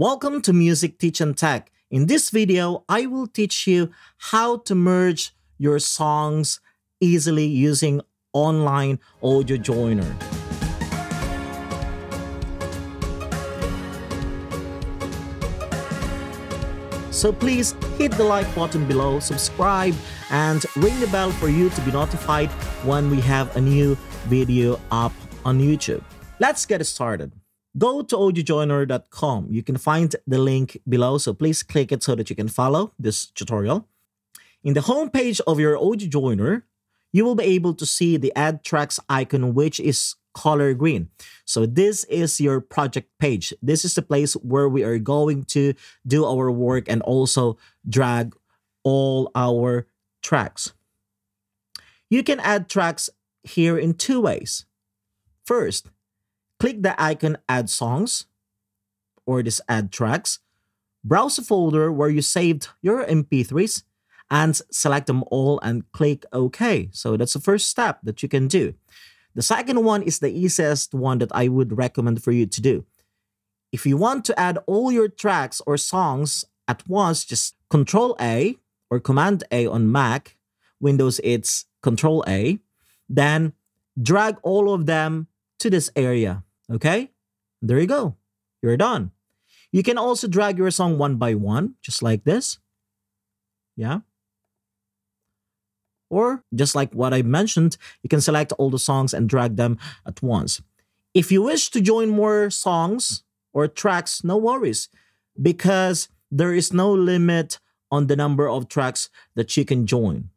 Welcome to Music Teach and Tech. In this video, I will teach you how to merge your songs easily using Online Audio Joiner. So please hit the like button below, subscribe, and ring the bell for you to be notified when we have a new video up on YouTube. Let's get started. Go to audiojoiner.com. You can find the link below, so please click it so that you can follow this tutorial. In the homepage of your Audio Joiner, you will be able to see the Add Tracks icon, which is color green. So this is your project page. This is the place where we are going to do our work and also drag all our tracks. You can add tracks here in two ways. First, click the icon Add Songs or this Add Tracks. Browse a folder where you saved your MP3s and select them all and click OK. So that's the first step that you can do. The second one is the easiest one that I would recommend for you to do. If you want to add all your tracks or songs at once, just Control A or Command A on Mac. Windows, it's Control A. Then drag all of them to this area. Okay? There you go. You're done. You can also drag your song one by one, just like this. Yeah. Or just like what I mentioned, you can select all the songs and drag them at once. If you wish to join more songs or tracks, no worries, because there is no limit on the number of tracks that you can join.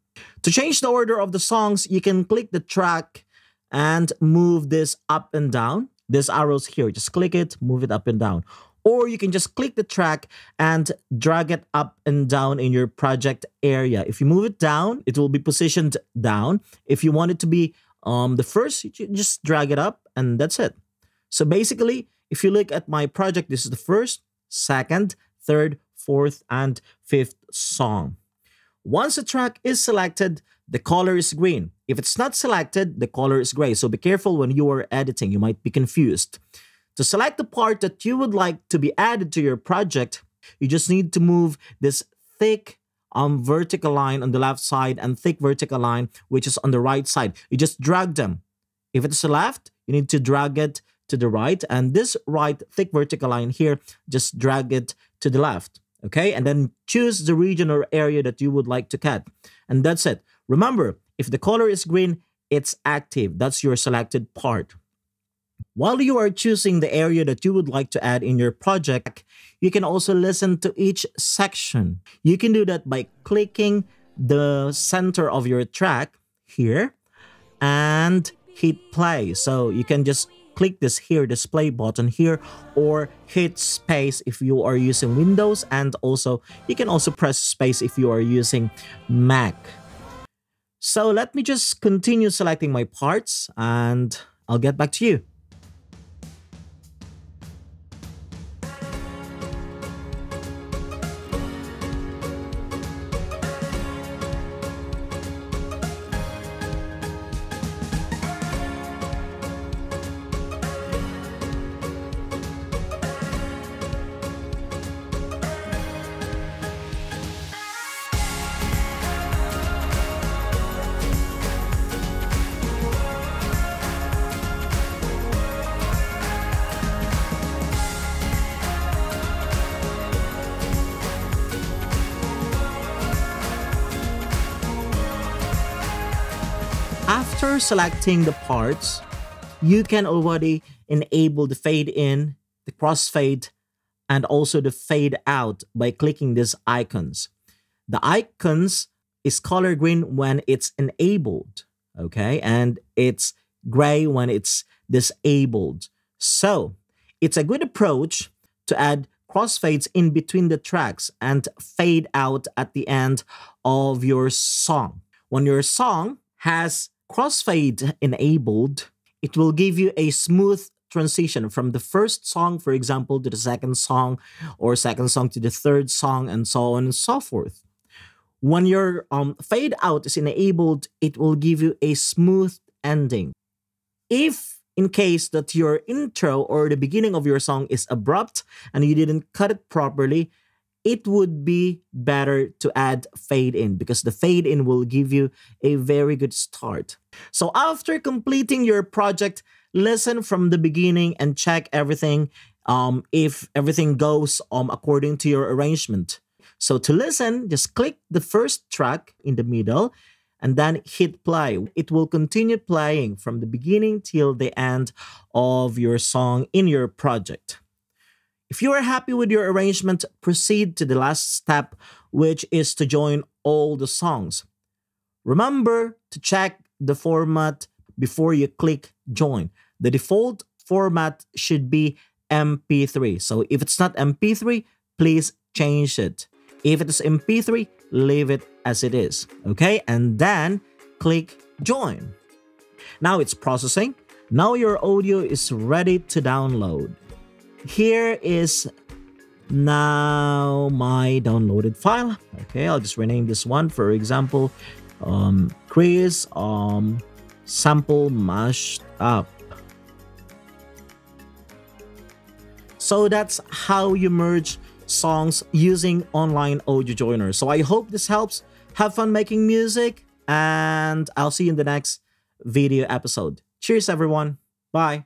To change the order of the songs, you can click the track and move this up and down. This arrow's here, just click it, move it up and down. Or you can just click the track and drag it up and down in your project area. If you move it down, it will be positioned down. If you want it to be the first, you just drag it up and that's it. So basically, if you look at my project, this is the first, second, third, fourth, and fifth song. Once a track is selected, the color is green. If it's not selected, the color is gray. So be careful when you are editing, you might be confused. To select the part that you would like to be added to your project, you just need to move this thick vertical line on the left side and thick vertical line, which is on the right side. You just drag them. If it's left, you need to drag it to the right. And this right thick vertical line here, just drag it to the left. Okay? And then choose the region or area that you would like to cut. And that's it. Remember, if the color is green, it's active. That's your selected part. While you are choosing the area that you would like to add in your project, you can also listen to each section. You can do that by clicking the center of your track here and hit play. So you can just click this here, this play button here, or hit space if you are using Windows, and also you can also press space if you are using Mac. So let me just continue selecting my parts and I'll get back to you. After selecting the parts, you can already enable the fade in, the crossfade, and also the fade out by clicking these icons. The icons is color green when it's enabled, okay? And it's gray when it's disabled. So it's a good approach to add crossfades in between the tracks and fade out at the end of your song. When your song has crossfade enabled, it will give you a smooth transition from the first song, for example, to the second song, or second song to the third song, and so on and so forth. When your fade out is enabled, it will give you a smooth ending. If in case that your intro or the beginning of your song is abrupt and you didn't cut it properly, it would be better to add fade in, because the fade in will give you a very good start. So after completing your project, listen from the beginning and check everything, if everything goes according to your arrangement. So to listen, just click the first track in the middle and then hit play. It will continue playing from the beginning till the end of your song in your project. If you are happy with your arrangement, proceed to the last step, which is to join all the songs. Remember to check the format before you click join. The default format should be MP3. So if it's not MP3, please change it. If it is MP3, leave it as it is. Okay, and then click join. Now it's processing. Now your audio is ready to download. Here is now my downloaded file. Okay, I'll just rename this one, for example, Chris sample mashed up. So that's how you merge songs using Online Audio Joiner. So I hope this helps. Have fun making music, and I'll see you in the next video episode. Cheers, everyone. Bye.